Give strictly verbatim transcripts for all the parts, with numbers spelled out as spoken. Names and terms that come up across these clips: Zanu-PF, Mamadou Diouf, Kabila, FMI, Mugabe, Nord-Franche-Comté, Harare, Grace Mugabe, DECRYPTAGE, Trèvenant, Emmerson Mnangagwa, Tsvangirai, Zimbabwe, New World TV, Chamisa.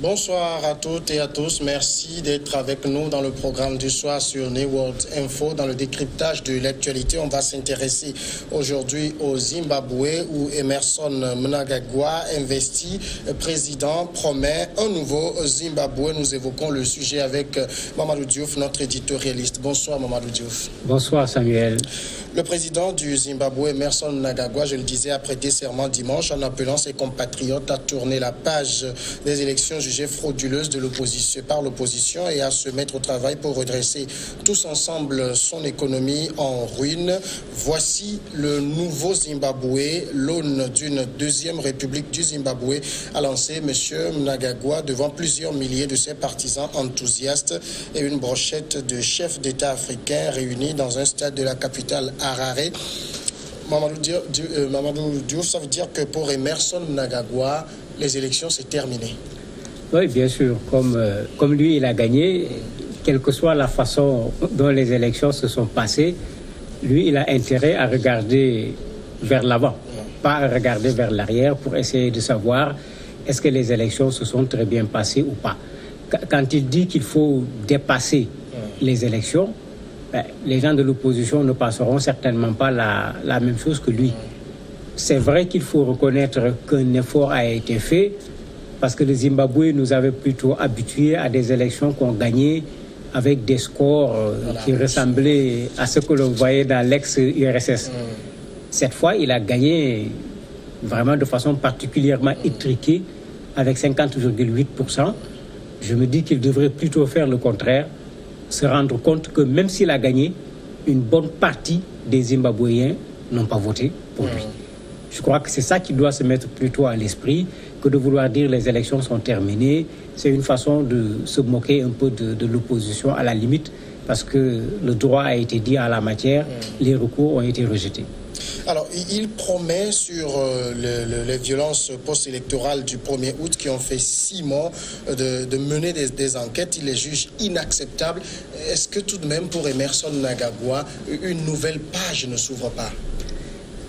Bonsoir à toutes et à tous. Merci d'être avec nous dans le programme du soir sur New World Info. Dans le décryptage de l'actualité, on va s'intéresser aujourd'hui au Zimbabwe où Emmerson Mnangagwa, investi président, promet un nouveau Zimbabwe. Nous évoquons le sujet avec Mamadou Diouf, notre éditorialiste. Bonsoir Mamadou Diouf. Bonsoir Samuel. Le président du Zimbabwe, Emmerson Mnangagwa, je le disais, a prêté serment dimanche en appelant ses compatriotes à tourner la page des élections jugées frauduleuses de l'opposition par l'opposition et à se mettre au travail pour redresser tous ensemble son économie en ruine. Voici le nouveau Zimbabwe, l'aune d'une deuxième république du Zimbabwe, a lancé M. Mnangagwa devant plusieurs milliers de ses partisans enthousiastes et une brochette de chefs d'État africains réunis dans un stade de la capitale Harare. Mamadou Diouf, euh, Mamadou Diouf, ça veut dire que pour Emmerson Mnangagwa, les élections, c'est terminé. Oui, bien sûr. Comme, euh, comme lui, il a gagné. Quelle que soit la façon dont les élections se sont passées, lui, il a intérêt à regarder vers l'avant, pas à regarder vers l'arrière pour essayer de savoir est-ce que les élections se sont très bien passées ou pas. Quand il dit qu'il faut dépasser les élections, ben, les gens de l'opposition ne passeront certainement pas la, la même chose que lui. C'est vrai qu'il faut reconnaître qu'un effort a été fait, parce que le Zimbabwe nous avait plutôt habitués à des élections qu'on gagnait avec des scores qui ressemblaient à ce que l'on voyait dans l'ex-U R S S. Cette fois, il a gagné vraiment de façon particulièrement étriquée, avec cinquante virgule huit pour cent. Je me dis qu'il devrait plutôt faire le contraire, se rendre compte que même s'il a gagné, une bonne partie des Zimbabwéens n'ont pas voté pour lui. Je crois que c'est ça qui doit se mettre plutôt à l'esprit, que de vouloir dire les élections sont terminées. C'est une façon de se moquer un peu de, de l'opposition à la limite, parce que le droit a été dit à la matière, les recours ont été rejetés. Alors, il promet sur euh, le, le, les violences post-électorales du premier août qui ont fait six morts de, de mener des, des enquêtes. Il les juge inacceptables. Est-ce que tout de même, pour Emmerson Mnangagwa, une nouvelle page ne s'ouvre pas?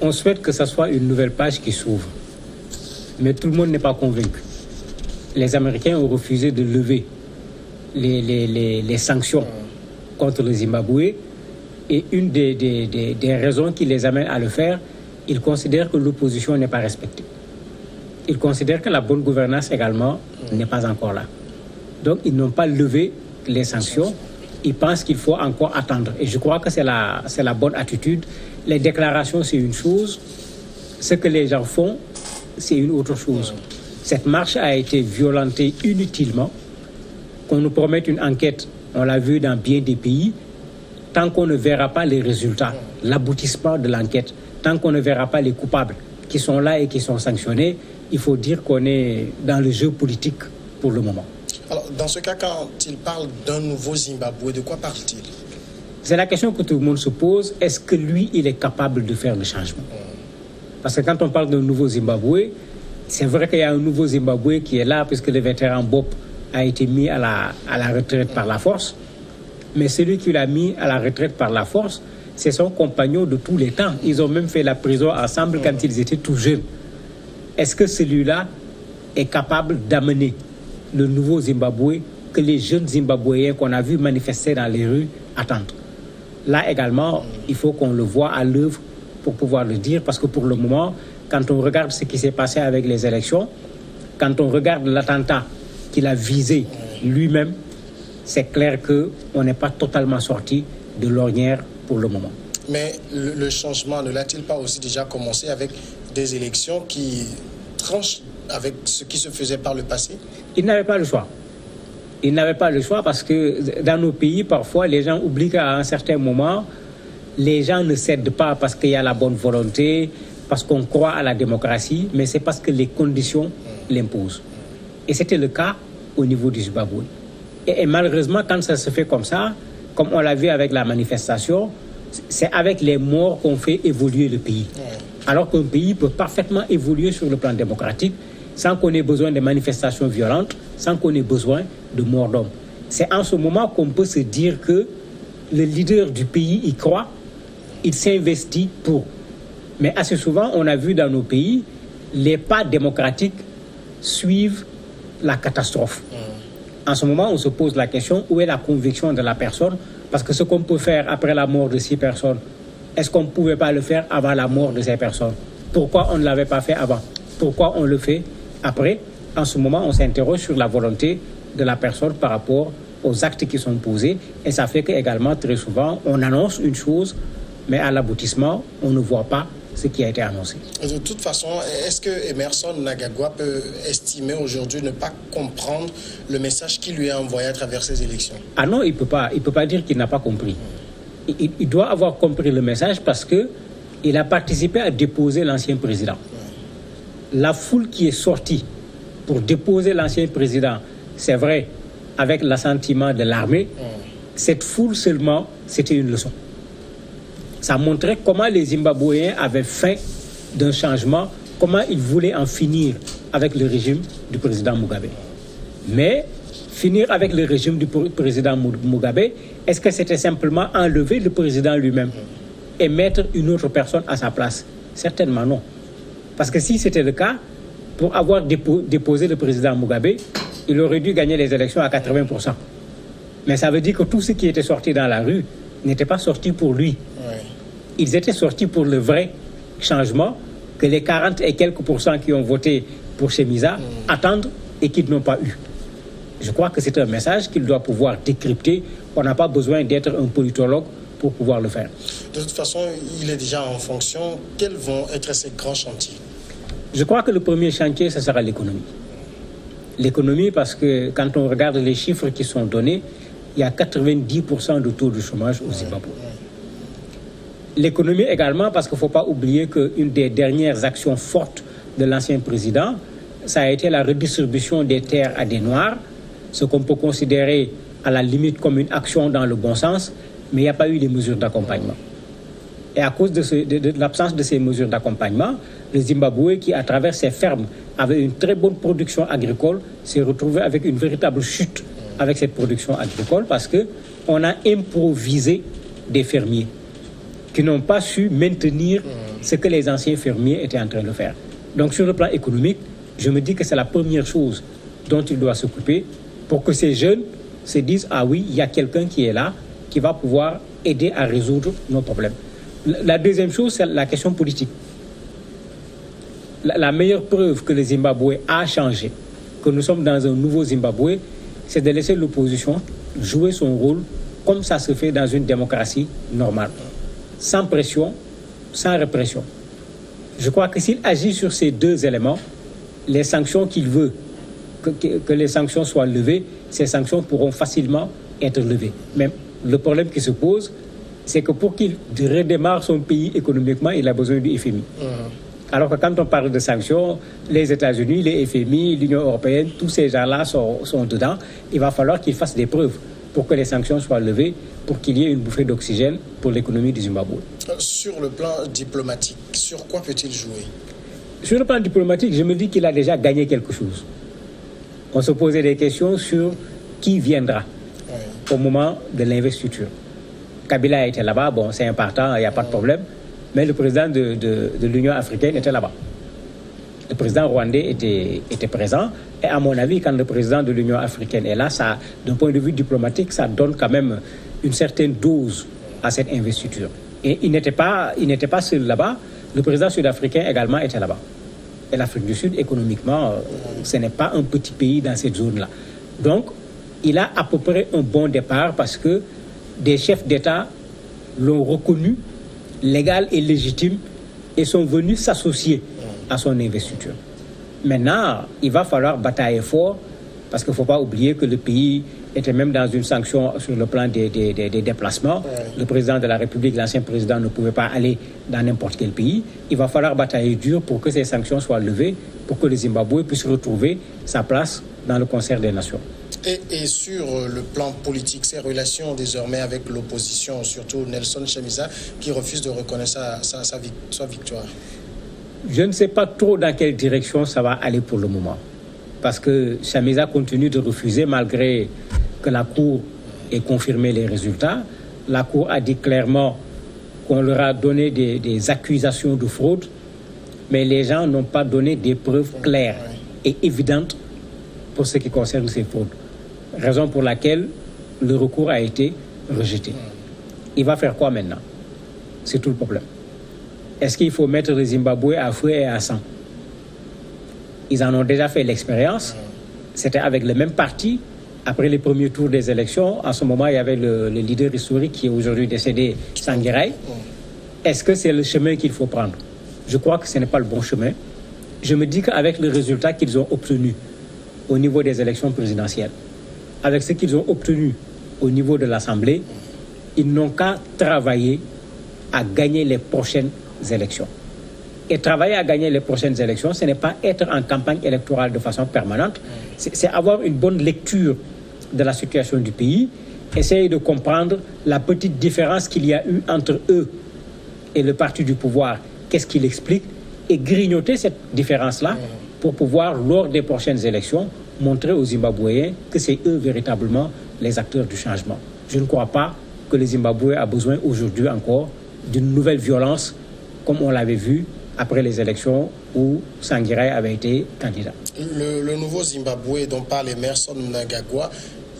On souhaite que ce soit une nouvelle page qui s'ouvre. Mais tout le monde n'est pas convaincu. Les Américains ont refusé de lever les, les, les, les sanctions contre le Zimbabwe. Et une des, des, des, des raisons qui les amène à le faire, ils considèrent que l'opposition n'est pas respectée. Ils considèrent que la bonne gouvernance également n'est pas encore là. Donc ils n'ont pas levé les sanctions. Ils pensent qu'il faut encore attendre. Et je crois que c'est la, c'est la bonne attitude. Les déclarations, c'est une chose. Ce que les gens font, c'est une autre chose. Cette marche a été violentée inutilement. Qu'on nous promette une enquête, on l'a vu dans bien des pays. Tant qu'on ne verra pas les résultats, l'aboutissement de l'enquête, tant qu'on ne verra pas les coupables qui sont là et qui sont sanctionnés, il faut dire qu'on est dans le jeu politique pour le moment. Alors, dans ce cas, quand il parle d'un nouveau Zimbabwe, de quoi parle-t-il? C'est la question que tout le monde se pose. Est-ce que lui, il est capable de faire le changement? Parce que quand on parle d'un nouveau Zimbabwe, c'est vrai qu'il y a un nouveau Zimbabwe qui est là, puisque le vétéran Bob a été mis à la, à la retraite par la force. Mais celui qui l'a mis à la retraite par la force, c'est son compagnon de tous les temps. Ils ont même fait la prison ensemble quand ils étaient tout jeunes. Est-ce que celui-là est capable d'amener le nouveau Zimbabwe que les jeunes Zimbabwéens qu'on a vus manifester dans les rues attendent? Là également, il faut qu'on le voie à l'œuvre pour pouvoir le dire, parce que pour le moment, quand on regarde ce qui s'est passé avec les élections, quand on regarde l'attentat qu'il a visé lui-même, c'est clair qu'on n'est pas totalement sorti de l'ornière pour le moment. Mais le, le changement ne l'a-t-il pas aussi déjà commencé avec des élections qui tranchent avec ce qui se faisait par le passé? Il n'avait pas le choix. Il n'avait pas le choix parce que dans nos pays, parfois, les gens oublient qu'à un certain moment, les gens ne cèdent pas parce qu'il y a la bonne volonté, parce qu'on croit à la démocratie, mais c'est parce que les conditions l'imposent. Et c'était le cas au niveau du Zimbabwe. Et, et malheureusement, quand ça se fait comme ça, comme on l'a vu avec la manifestation, c'est avec les morts qu'on fait évoluer le pays. Alors qu'un pays peut parfaitement évoluer sur le plan démocratique sans qu'on ait besoin de manifestations violentes, sans qu'on ait besoin de morts d'hommes. C'est en ce moment qu'on peut se dire que le leader du pays y croit, il s'investit pour. Mais assez souvent, on a vu dans nos pays, les pas démocratiques suivent la catastrophe. Mmh. En ce moment, on se pose la question, où est la conviction de la personne? Parce que ce qu'on peut faire après la mort de ces personnes, est-ce qu'on ne pouvait pas le faire avant la mort de ces personnes? Pourquoi on ne l'avait pas fait avant? Pourquoi on le fait après? En ce moment, on s'interroge sur la volonté de la personne par rapport aux actes qui sont posés. Et ça fait qu'également, très souvent, on annonce une chose, mais à l'aboutissement, on ne voit pas ce qui a été annoncé. De toute façon, est-ce que Emmerson Mnangagwa peut estimer aujourd'hui ne pas comprendre le message qui lui est envoyé à travers ces élections? Ah non, il ne peut pas, il peut pas dire qu'il n'a pas compris. Il, il doit avoir compris le message parce qu'il a participé à déposer l'ancien président. La foule qui est sortie pour déposer l'ancien président, c'est vrai, avec l'assentiment de l'armée, cette foule seulement, c'était une leçon. Ça montrait comment les Zimbabwéens avaient faim d'un changement, comment ils voulaient en finir avec le régime du président Mugabe. Mais finir avec le régime du président Mugabe, est-ce que c'était simplement enlever le président lui-même et mettre une autre personne à sa place? Certainement non. Parce que si c'était le cas, pour avoir déposé le président Mugabe, il aurait dû gagner les élections à quatre-vingts pour cent. Mais ça veut dire que tous ceux qui étaient sortis dans la rue n'étaient pas sortis pour lui. Ils étaient sortis pour le vrai changement que les quarante et quelques pourcents qui ont voté pour Chamisa mmh. attendent et qu'ils n'ont pas eu. Je crois que c'est un message qu'il doit pouvoir décrypter. On n'a pas besoin d'être un politologue pour pouvoir le faire. De toute façon, il est déjà en fonction. Quels vont être ces grands chantiers? Je crois que le premier chantier, ce sera l'économie. L'économie, parce que quand on regarde les chiffres qui sont donnés, il y a quatre-vingt-dix pour cent de taux de chômage au Zimbabwe. Mmh. L'économie également, parce qu'il ne faut pas oublier qu'une des dernières actions fortes de l'ancien président, ça a été la redistribution des terres à des Noirs, ce qu'on peut considérer à la limite comme une action dans le bon sens, mais il n'y a pas eu de mesures d'accompagnement. Et à cause de, de, de, de l'absence de ces mesures d'accompagnement, le Zimbabwe, qui à travers ses fermes avait une très bonne production agricole, s'est retrouvé avec une véritable chute avec cette production agricole parce qu'on a improvisé des fermiers qui n'ont pas su maintenir ce que les anciens fermiers étaient en train de faire. Donc sur le plan économique, je me dis que c'est la première chose dont il doit s'occuper pour que ces jeunes se disent « Ah oui, il y a quelqu'un qui est là, qui va pouvoir aider à résoudre nos problèmes ». La deuxième chose, c'est la question politique. La meilleure preuve que le Zimbabwe a changé, que nous sommes dans un nouveau Zimbabwe, c'est de laisser l'opposition jouer son rôle comme ça se fait dans une démocratie normale. Sans pression, sans répression. Je crois que s'il agit sur ces deux éléments, les sanctions qu'il veut, que, que, que les sanctions soient levées, ces sanctions pourront facilement être levées. Mais le problème qui se pose, c'est que pour qu'il redémarre son pays économiquement, il a besoin du F M I. Mmh. Alors que quand on parle de sanctions, les États-Unis, les F M I, l'Union européenne, tous ces gens-là sont, sont dedans. Il va falloir qu'ils fassent des preuves pour que les sanctions soient levées, pour qu'il y ait une bouffée d'oxygène pour l'économie du Zimbabwe. Sur le plan diplomatique, sur quoi peut-il jouer? Sur le plan diplomatique, je me dis qu'il a déjà gagné quelque chose. On se posait des questions sur qui viendra oui. au moment de l'investiture. Kabila était là-bas, bon, c'est important, il n'y a pas de problème, mais le président de, de, de l'Union africaine était là-bas. Le président rwandais était, était présent. Et à mon avis, quand le président de l'Union africaine est là, ça, d'un point de vue diplomatique, ça donne quand même une certaine dose à cette investiture. Et il n'était pas, il n'était pas seul là-bas. Le président sud-africain également était là-bas. Et l'Afrique du Sud, économiquement, ce n'est pas un petit pays dans cette zone-là. Donc, il a à peu près un bon départ parce que des chefs d'État l'ont reconnu, légal et légitime, et sont venus s'associer à son investiture. Maintenant, il va falloir batailler fort parce qu'il ne faut pas oublier que le pays était même dans une sanction sur le plan des, des, des, des déplacements. Ouais. Le président de la République, l'ancien président, ne pouvait pas aller dans n'importe quel pays. Il va falloir batailler dur pour que ces sanctions soient levées, pour que le Zimbabwe puisse retrouver sa place dans le concert des nations. Et, et sur le plan politique, ses relations désormais avec l'opposition, surtout Nelson Chamisa, qui refuse de reconnaître sa, sa, sa, sa victoire. Je ne sais pas trop dans quelle direction ça va aller pour le moment. Parce que Chamisa continue de refuser malgré que la Cour ait confirmé les résultats. La Cour a dit clairement qu'on leur a donné des, des accusations de fraude, mais les gens n'ont pas donné des preuves claires et évidentes pour ce qui concerne ces fraudes. Raison pour laquelle le recours a été rejeté. Il va faire quoi maintenant? C'est tout le problème. Est-ce qu'il faut mettre le Zimbabwe à feu et à sang? Ils en ont déjà fait l'expérience. C'était avec le même parti. Après les premiers tours des élections, à ce moment, il y avait le, le leader historique qui est aujourd'hui décédé, Tsvangirai. Est-ce que c'est le chemin qu'il faut prendre? Je crois que ce n'est pas le bon chemin. Je me dis qu'avec le résultat qu'ils ont obtenu au niveau des élections présidentielles, avec ce qu'ils ont obtenu au niveau de l'Assemblée, ils n'ont qu'à travailler à gagner les prochaines élections. Et travailler à gagner les prochaines élections, ce n'est pas être en campagne électorale de façon permanente, c'est avoir une bonne lecture de la situation du pays, essayer de comprendre la petite différence qu'il y a eu entre eux et le parti du pouvoir, qu'est-ce qu'il explique, et grignoter cette différence-là pour pouvoir, lors des prochaines élections, montrer aux Zimbabwéens que c'est eux véritablement les acteurs du changement. Je ne crois pas que le Zimbabwe a besoin aujourd'hui encore d'une nouvelle violence comme on l'avait vu après les élections où Tsvangirai avait été candidat. Le, le nouveau Zimbabwe dont parle Emmerson Mnangagwa,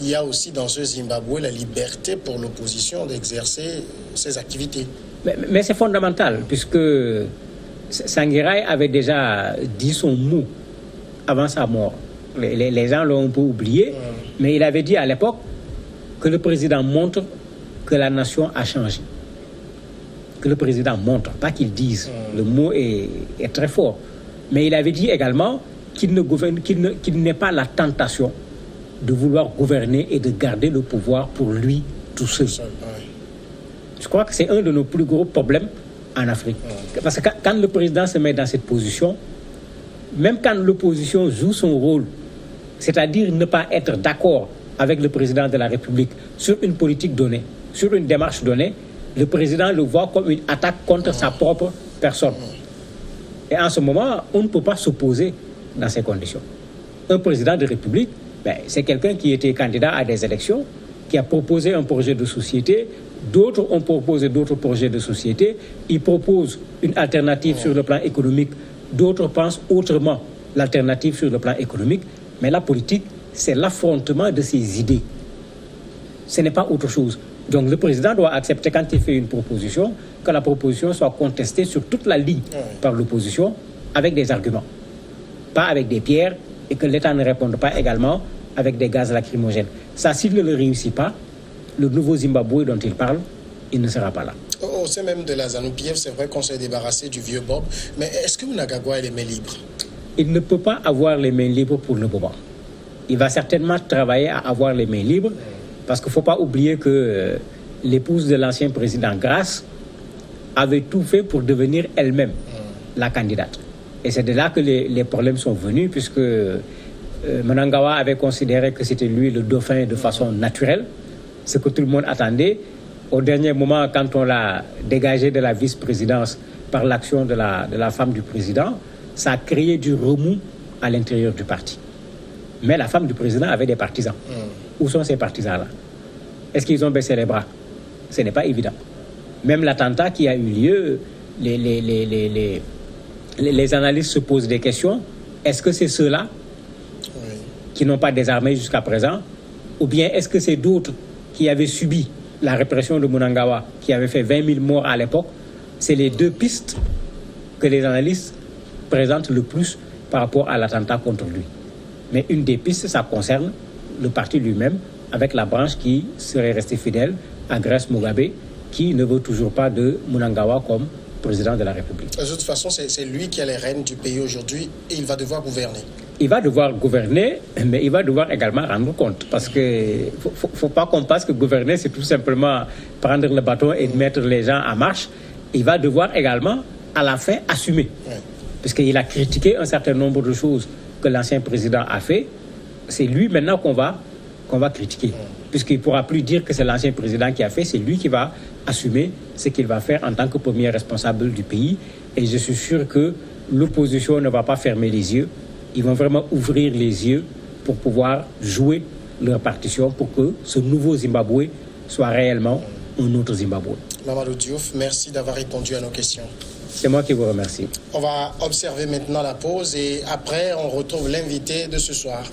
il y a aussi dans ce Zimbabwe la liberté pour l'opposition d'exercer ses activités. Mais, mais c'est fondamental, puisque Tsvangirai avait déjà dit son mot avant sa mort. Les, les, les gens l'ont un peu oublié, mais il avait dit à l'époque que le président montre que la nation a changé. Que le président montre, pas qu'il dise. Le mot est, est très fort. Mais il avait dit également qu'il ne gouverne, qu'il ne, qu'il n'ait pas la tentation de vouloir gouverner et de garder le pouvoir pour lui tout seul. Je crois que c'est un de nos plus gros problèmes en Afrique. Parce que quand le président se met dans cette position, même quand l'opposition joue son rôle, c'est-à-dire ne pas être d'accord avec le président de la République sur une politique donnée, sur une démarche donnée, le président le voit comme une attaque contre sa propre personne. Et en ce moment, on ne peut pas s'opposer dans ces conditions. Un président de République, ben, c'est quelqu'un qui était candidat à des élections, qui a proposé un projet de société, d'autres ont proposé d'autres projets de société, ils proposent une alternative sur le plan économique, d'autres pensent autrement l'alternative sur le plan économique, mais la politique, c'est l'affrontement de ces idées. Ce n'est pas autre chose. Donc le président doit accepter, quand il fait une proposition, que la proposition soit contestée sur toute la ligne par l'opposition avec des arguments, pas avec des pierres, et que l'État ne réponde pas également avec des gaz lacrymogènes. Ça, s'il ne le réussit pas, le nouveau Zimbabwe dont il parle, il ne sera pas là. Au sein même de la Zanu-P F, c'est vrai qu'on s'est débarrassé du vieux Bob, mais est-ce que Mnangagwa a les mains libres? Il ne peut pas avoir les mains libres pour le moment. Il va certainement travailler à avoir les mains libres, parce qu'il ne faut pas oublier que l'épouse de l'ancien président Grace avait tout fait pour devenir elle-même la candidate. Et c'est de là que les, les problèmes sont venus, puisque euh, Mnangagwa avait considéré que c'était lui le dauphin de façon naturelle, ce que tout le monde attendait. Au dernier moment, quand on l'a dégagé de la vice-présidence par l'action de la, de la femme du président, ça a créé du remous à l'intérieur du parti. Mais la femme du président avait des partisans. Où sont ces partisans-là? Est-ce qu'ils ont baissé les bras? Ce n'est pas évident. Même l'attentat qui a eu lieu, les, les, les, les, les, les analystes se posent des questions. Est-ce que c'est ceux-là oui. qui n'ont pas désarmé jusqu'à présent? Ou bien est-ce que c'est d'autres qui avaient subi la répression de Mnangagwa, qui avait fait vingt mille morts à l'époque? C'est les deux pistes que les analystes présentent le plus par rapport à l'attentat contre lui. Mais une des pistes, ça concerne le parti lui-même, avec la branche qui serait restée fidèle à Grace Mugabe, qui ne veut toujours pas de Mnangagwa comme président de la République. De toute façon, c'est lui qui a les rênes du pays aujourd'hui et il va devoir gouverner. Il va devoir gouverner, mais il va devoir également rendre compte. Parce qu'il ne faut, faut pas qu'on pense que gouverner, c'est tout simplement prendre le bâton et mettre les gens en marche. Il va devoir également, à la fin, assumer. Ouais. Parce qu'il a critiqué un certain nombre de choses que l'ancien président a fait. C'est lui maintenant qu'on va, qu'on va critiquer. Puisqu'il ne pourra plus dire que c'est l'ancien président qui a fait, c'est lui qui va assumer ce qu'il va faire en tant que premier responsable du pays. Et je suis sûr que l'opposition ne va pas fermer les yeux. Ils vont vraiment ouvrir les yeux pour pouvoir jouer leur partition pour que ce nouveau Zimbabwe soit réellement un autre Zimbabwe. Mamadou Diouf, merci d'avoir répondu à nos questions. C'est moi qui vous remercie. On va observer maintenant la pause et après on retrouve l'invité de ce soir.